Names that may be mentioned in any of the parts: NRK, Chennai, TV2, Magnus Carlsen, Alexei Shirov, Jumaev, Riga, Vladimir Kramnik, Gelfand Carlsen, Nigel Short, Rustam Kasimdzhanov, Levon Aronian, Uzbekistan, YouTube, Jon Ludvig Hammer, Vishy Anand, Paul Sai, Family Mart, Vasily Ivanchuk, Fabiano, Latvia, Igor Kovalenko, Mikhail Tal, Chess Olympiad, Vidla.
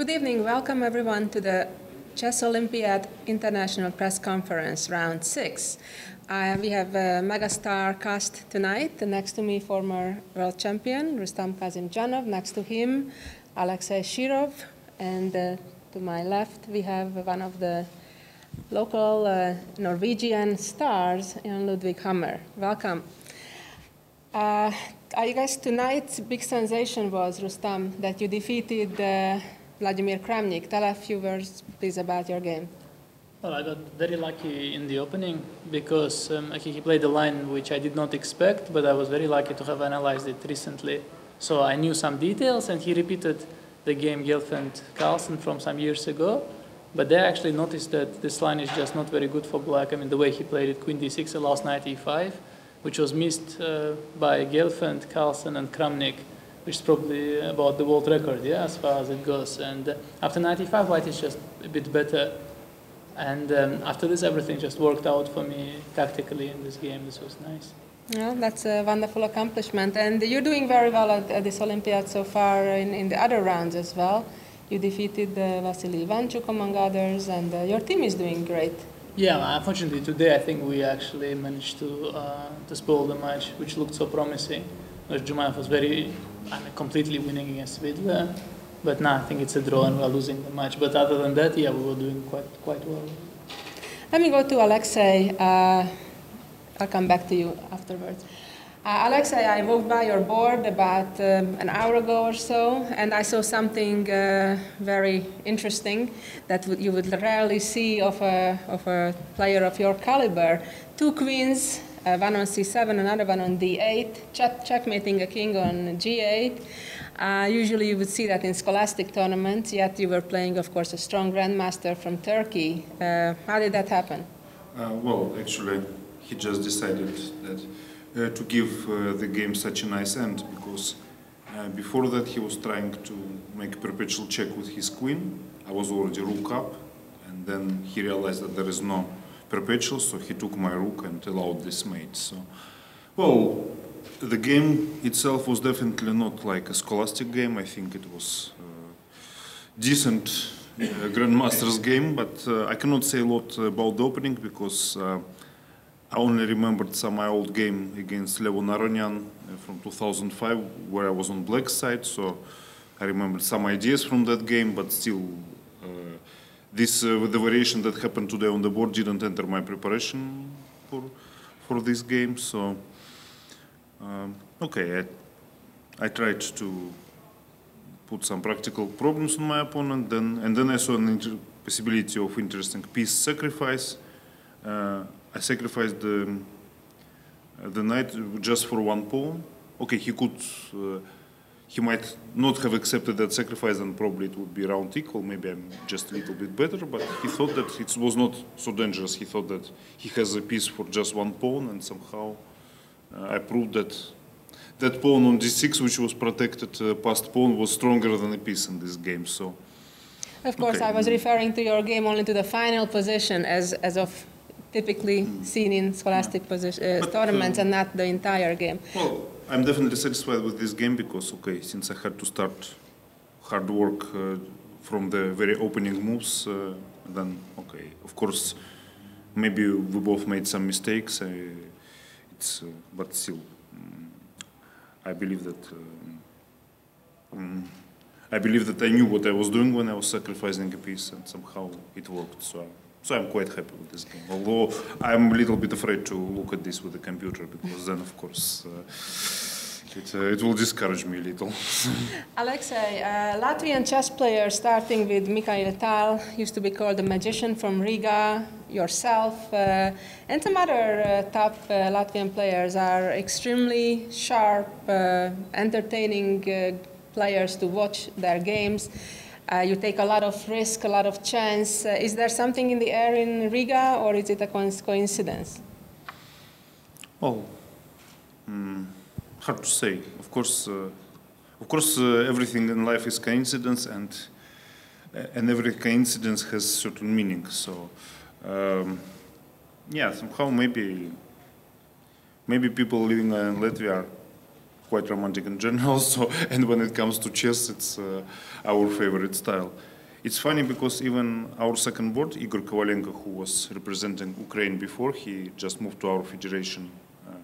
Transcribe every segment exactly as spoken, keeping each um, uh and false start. Good evening. Welcome, everyone, to the Chess Olympiad International Press Conference, Round six. Uh, we have a megastar cast tonight. Next to me, former world champion Rustam Kasimdzhanov. Next to him, Alexei Shirov. And uh, to my left, we have one of the local uh, Norwegian stars, Jon Ludvig Hammer. Welcome. Uh, I guess tonight's big sensation was, Rustam, that you defeated uh, Vladimir Kramnik. Tell a few words, please, about your game. Well, I got very lucky in the opening because um, he played a line which I did not expect, but I was very lucky to have analyzed it recently. So I knew some details, and he repeated the game Gelfand Carlsen from some years ago. But they actually noticed that this line is just not very good for black. I mean, the way he played it, queen d six and last knight e five, which was missed uh, by Gelfand, Carlsen, and Kramnik, which is probably about the world record, yeah, as far as it goes. And uh, after knight e five, white is just a bit better. And um, after this, everything just worked out for me tactically in this game. This was nice. Yeah, that's a wonderful accomplishment. And you're doing very well at, at this Olympiad so far in, in the other rounds as well. You defeated uh, Vasily Ivanchuk, among others, and uh, your team is doing great. Yeah, unfortunately today I think we actually managed to, uh, to spoil the match, which looked so promising. Because Jumaev was very, I mean, completely winning against Vidla. But now I think it's a draw and we're losing the match. But other than that, yeah, we were doing quite quite well. Let me go to Alexei. Uh, I'll come back to you afterwards. Uh, Alexei, I walked by your board about um, an hour ago or so, and I saw something uh, very interesting that would, you would rarely see of a, of a player of your caliber. Two queens, uh, one on c seven, another one on d eight, check, checkmating a king on g eight. Uh, usually you would see that in scholastic tournaments, yet you were playing, of course, a strong grandmaster from Turkey. Uh, how did that happen? Uh, well, actually, he just decided that Uh, to give uh, the game such a nice end, because uh, before that he was trying to make a perpetual check with his queen. I was already rook up, and then he realized that there is no perpetual, so he took my rook and allowed this mate. So, well, the game itself was definitely not like a scholastic game. I think it was a decent uh, grandmaster's game, but uh, I cannot say a lot about the opening because uh, I only remembered some of my old game against Levon Aronian from two thousand five, where I was on black side, so I remembered some ideas from that game, but still uh, this, uh, the variation that happened today on the board didn't enter my preparation for, for this game, so um, okay, I, I tried to put some practical problems on my opponent, then, and then I saw an possibility of interesting piece sacrifice. Uh, I sacrificed the, the knight just for one pawn. Okay, he could, uh, he might not have accepted that sacrifice and probably it would be round equal, maybe I'm just a little bit better, but he thought that it was not so dangerous. He thought that he has a piece for just one pawn, and somehow uh, I proved that that pawn on d six, which was protected uh, past pawn, was stronger than a piece in this game, so. Of course, okay. I was referring to your game only to the final position as, as of typically seen in scholastic position, uh, but, tournaments uh, and not the entire game. Well, I'm definitely satisfied with this game because, okay, since I had to start hard work uh, from the very opening moves, uh, then, okay, of course, maybe we both made some mistakes, uh, it's, uh, but still, um, I believe that um, um, I believe that I knew what I was doing when I was sacrificing a piece, and somehow it worked, so. So I'm quite happy with this game, although I'm a little bit afraid to look at this with the computer, because then, of course, uh, it, uh, it will discourage me a little. Alexei, uh, Latvian chess player, starting with Mikhail Tal, used to be called the magician from Riga. Yourself uh, and some other uh, top uh, Latvian players are extremely sharp, uh, entertaining uh, players to watch their games. Uh, you take a lot of risk, a lot of chance. Uh, is there something in the air in Riga, or is it a coincidence? Well, mm, hard to say. Of course, uh, of course, uh, everything in life is coincidence, and uh, and every coincidence has certain meaning. So, um, yeah, somehow maybe maybe people living in Latvia are quite romantic in general, so, and when it comes to chess, it's uh, our favorite style. It's funny because even our second board, Igor Kovalenko, who was representing Ukraine before, he just moved to our federation, uh,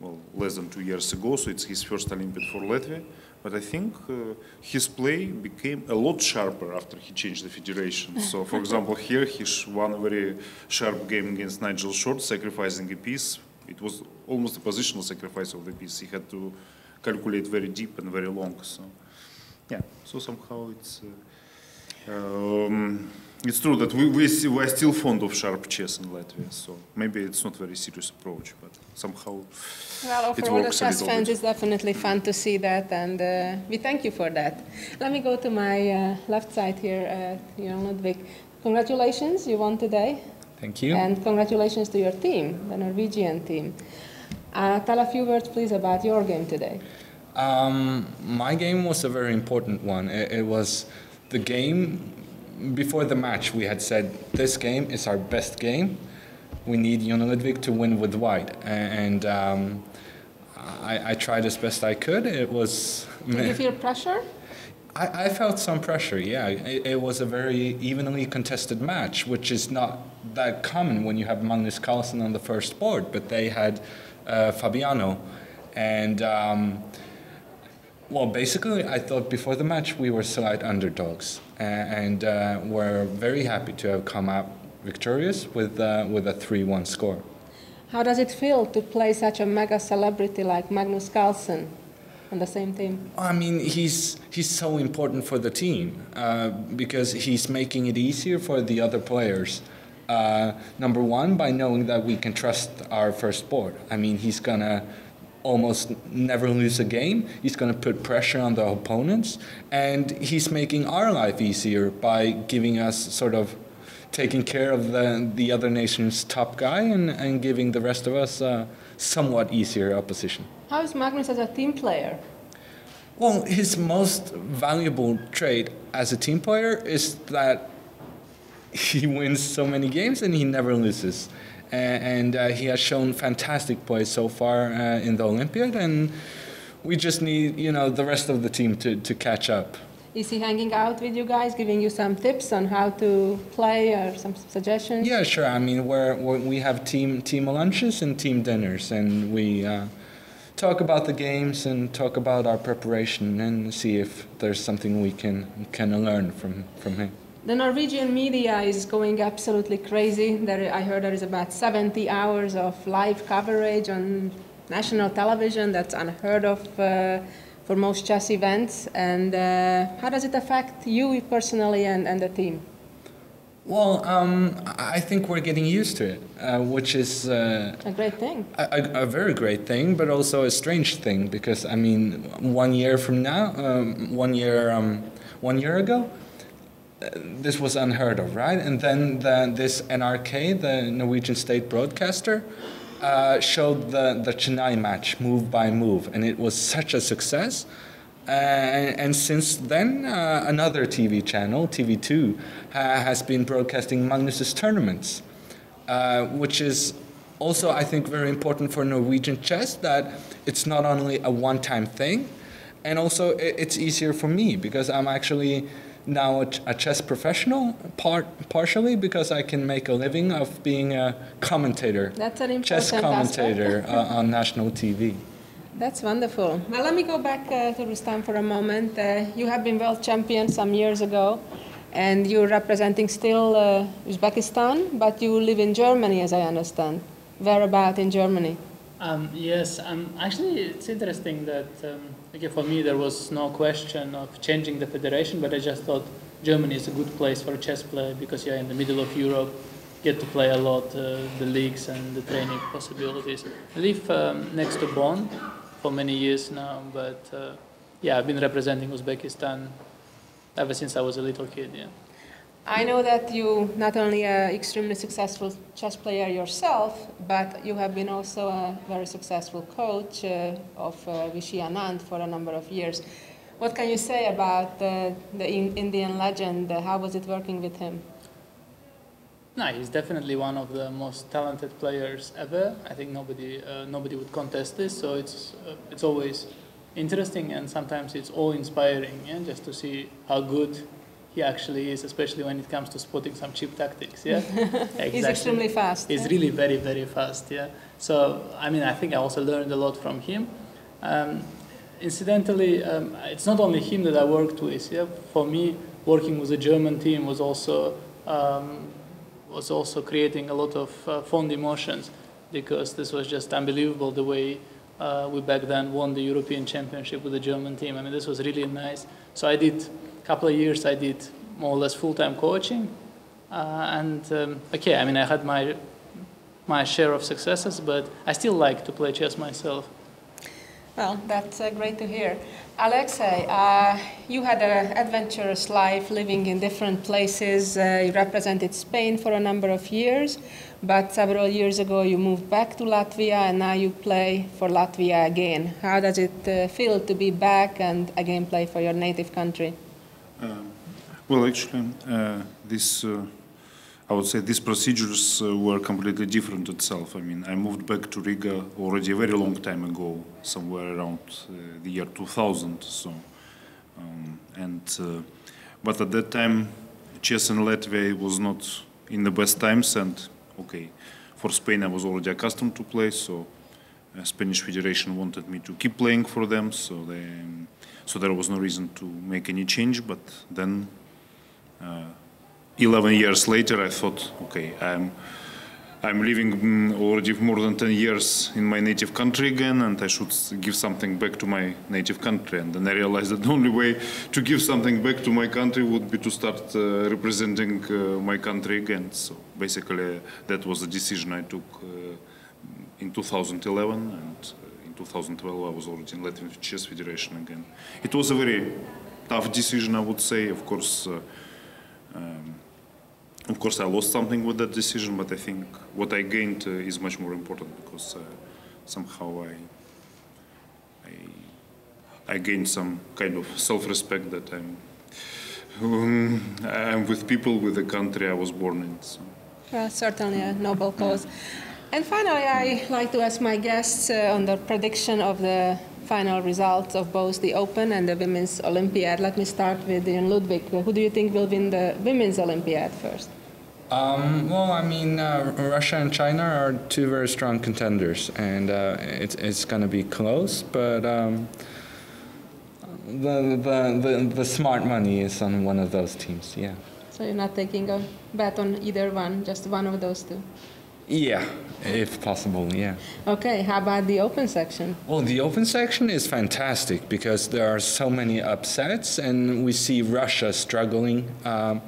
well, less than two years ago, so it's his first Olympiad for Latvia. But I think uh, his play became a lot sharper after he changed the federation. So, for example, here he won a very sharp game against Nigel Short, sacrificing a piece. It was almost a positional sacrifice of the piece. He had to calculate very deep and very long. So, yeah. So somehow it's uh, um, it's true that we we we are still fond of sharp chess in Latvia. So maybe it's not a very serious approach, but somehow. Well, for all the chess fans, it's definitely fun to see that, and uh, we thank you for that. Let me go to my uh, left side here, uh, Jon Ludvig. Congratulations, you won today. Thank you. And congratulations to your team, the Norwegian team. Uh, tell a few words, please, about your game today. Um, my game was a very important one. It, it was the game before the match. We had said this game is our best game. We need Jon Ludvig to win with white, and um, I, I tried as best I could. It was. Did you feel pressure? I, I felt some pressure. Yeah, it, it was a very evenly contested match, which is not that common when you have Magnus Carlsen on the first board, but they had uh, Fabiano, and um, well, basically, I thought before the match we were slight underdogs, and uh, were very happy to have come out victorious with uh, with a three one score. How does it feel to play such a mega celebrity like Magnus Carlsen on the same team? I mean, he's he's so important for the team uh, because he's making it easier for the other players. Uh, number one, by knowing that we can trust our first board. I mean, he's gonna almost never lose a game. He's gonna put pressure on the opponents, and he's making our life easier by giving us sort of taking care of the, the other nation's top guy and, and giving the rest of us uh, somewhat easier opposition. How is Magnus as a team player? Well, his most valuable trait as a team player is that he wins so many games and he never loses. And, and uh, he has shown fantastic play so far uh, in the Olympiad, and we just need, you know, the rest of the team to, to catch up. Is he hanging out with you guys, giving you some tips on how to play or some suggestions? Yeah, sure. I mean, we're, we're, we have team team lunches and team dinners, and we uh, talk about the games and talk about our preparation and see if there's something we can can learn from from him. The Norwegian media is going absolutely crazy. There, I heard there is about seventy hours of live coverage on national television. That's unheard of. Uh, for most chess events, and uh, how does it affect you personally and, and the team? Well, um, I think we're getting used to it, uh, which is... Uh, a great thing. A, a very great thing, but also a strange thing, because, I mean, one year from now, um, one year um, one year ago, uh, this was unheard of, right? And then the, this N R K, the Norwegian state broadcaster, Uh, showed the, the Chennai match move by move, and it was such a success. Uh, and, and since then, uh, another T V channel, T V two, uh, has been broadcasting Magnus's tournaments, uh, which is also, I think, very important for Norwegian chess, that it's not only a one-time thing, and also it, it's easier for me, because I'm actually now a, a chess professional, part, partially because I can make a living of being a commentator. That's an important chess commentator uh, on national T V. That's wonderful. Now let me go back uh, to Rustam for a moment. Uh, you have been world champion some years ago, and you're representing still uh, Uzbekistan, but you live in Germany, as I understand. Whereabout in Germany? Um, yes, um, actually it's interesting that um, okay, for me there was no question of changing the federation, but I just thought Germany is a good place for a chess player because you're in the middle of Europe, get to play a lot, uh, the leagues and the training possibilities. I live um, next to Bonn for many years now, but uh, yeah, I've been representing Uzbekistan ever since I was a little kid, yeah. I know that you not only are an extremely successful chess player yourself, but you have been also a very successful coach uh, of uh, Vishy Anand for a number of years. What can you say about uh, the in Indian legend? How was it working with him? No, he's definitely one of the most talented players ever. I think nobody, uh, nobody would contest this, so it's, uh, it's always interesting, and sometimes it's awe-inspiring, yeah? Just to see how good he actually is, especially when it comes to spotting some cheap tactics. Yeah, exactly. He's extremely fast. He's yeah? really very, very fast. Yeah. So I mean, I think I also learned a lot from him. Um, incidentally, um, it's not only him that I worked with. Yeah, for me, working with a German team was also um, was also creating a lot of uh, fond emotions, because this was just unbelievable the way uh, we back then won the European Championship with the German team. I mean, this was really nice. So I did. Couple of years I did more or less full-time coaching, uh, and um, okay, I mean, I had my my share of successes, but I still like to play chess myself. Well, that's uh, great to hear. Alexei, uh, you had an adventurous life living in different places. Uh, you represented Spain for a number of years, but several years ago you moved back to Latvia, and now you play for Latvia again. How does it uh, feel to be back and again play for your native country? Uh, well, actually, uh, this, uh, I would say these procedures uh, were completely different itself. I mean, I moved back to Riga already a very long time ago, somewhere around uh, the year two thousand. So, um, and uh, but at that time, chess in Latvia was not in the best times. And okay, for Spain, I was already accustomed to play. So, uh, Spanish Federation wanted me to keep playing for them. So they. Um, So there was no reason to make any change, but then uh, eleven years later I thought, okay, I'm, I'm living already more than ten years in my native country again, and I should give something back to my native country. And then I realized that the only way to give something back to my country would be to start uh, representing uh, my country again. So basically that was the decision I took uh, in two thousand eleven, and two thousand twelve, I was already in Latvian Chess Federation again. It was a very tough decision, I would say. Of course, uh, um, of course, I lost something with that decision, but I think what I gained uh, is much more important, because uh, somehow I, I, I gained some kind of self-respect that I'm, um, I'm with people, with the country I was born in. So. Well, certainly a noble cause. And finally, I like to ask my guests uh, on the prediction of the final results of both the Open and the Women's Olympiad. Let me start with Jon Ludvig. Who do you think will win the Women's Olympiad first? Um, well, I mean, uh, Russia and China are two very strong contenders, and uh, it's, it's going to be close, but um, the, the, the, the smart money is on one of those teams, yeah. So you're not taking a bet on either one, just one of those two? Yeah, if possible, yeah. Okay, how about the Open section? Well, the Open section is fantastic because there are so many upsets, and we see Russia struggling um,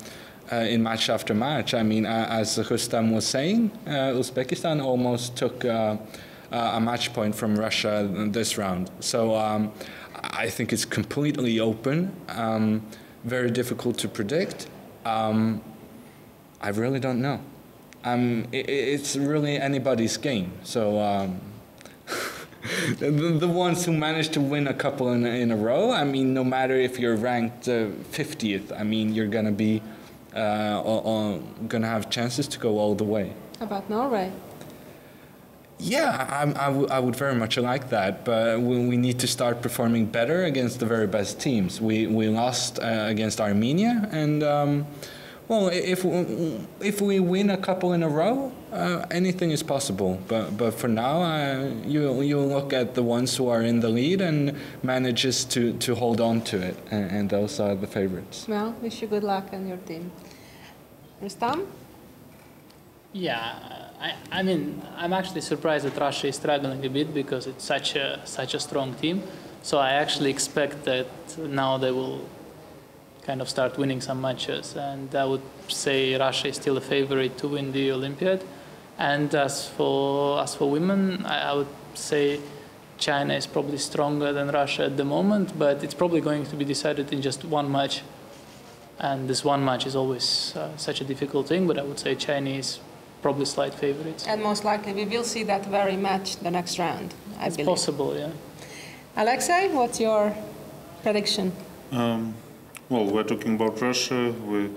uh, in match after match. I mean, uh, as Rustam was saying, uh, Uzbekistan almost took uh, a match point from Russia this round. So um, I think it's completely open, um, very difficult to predict. Um, I really don't know. Um, it, it's really anybody's game. So um, the, the ones who manage to win a couple in, in a row, I mean, no matter if you're ranked uh, fiftieth, I mean, you're gonna be uh, or, or gonna have chances to go all the way. How about Norway? Yeah, I, I, w I would very much like that, but we, we need to start performing better against the very best teams. We we lost uh, against Armenia, and. Um, Well, if if we win a couple in a row, uh, anything is possible. But but for now, uh, you you look at the ones who are in the lead and manages to to hold on to it, and, and those are the favorites. Well, wish you good luck on your team, Rustam. Yeah, I I mean, I'm actually surprised that Russia is struggling a bit because it's such a such a strong team. So I actually expect that now they will. Kind of start winning some matches, and I would say Russia is still a favorite to win the Olympiad. And as for as for women, I, I would say China is probably stronger than Russia at the moment, but it's probably going to be decided in just one match. And this one match is always uh, such a difficult thing. But I would say China is probably slight favorites. And most likely, we will see that very match the next round. I it's believe. Possible, yeah. Alexei, what's your prediction? Um, Well, we're talking about Russia. We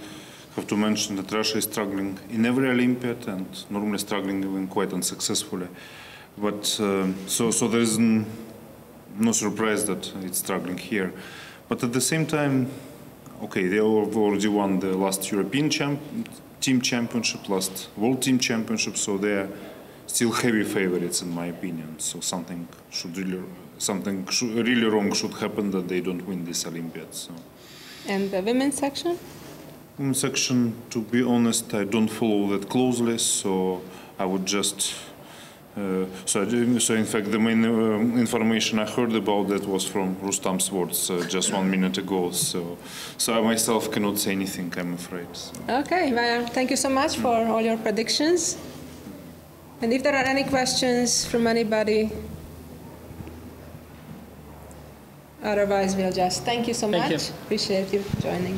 have to mention that Russia is struggling in every Olympiad, and normally struggling even quite unsuccessfully. But uh, so, so there is an, no surprise that it's struggling here. But at the same time, okay, they already won the last European champ team championship, last World Team Championship, so they're still heavy favorites in my opinion. So something should really, something sh really wrong should happen that they don't win this Olympiad. So. And the women's section? Women's section, to be honest, I don't follow that closely, so I would just. Uh, so, I, so in fact, the main um, information I heard about that was from Rustam's words uh, just one minute ago. So, so I myself cannot say anything, I'm afraid. So. Okay, well, thank you so much for all your predictions. And if there are any questions from anybody, otherwise we'll just thank you so much. Thank you. Appreciate you joining.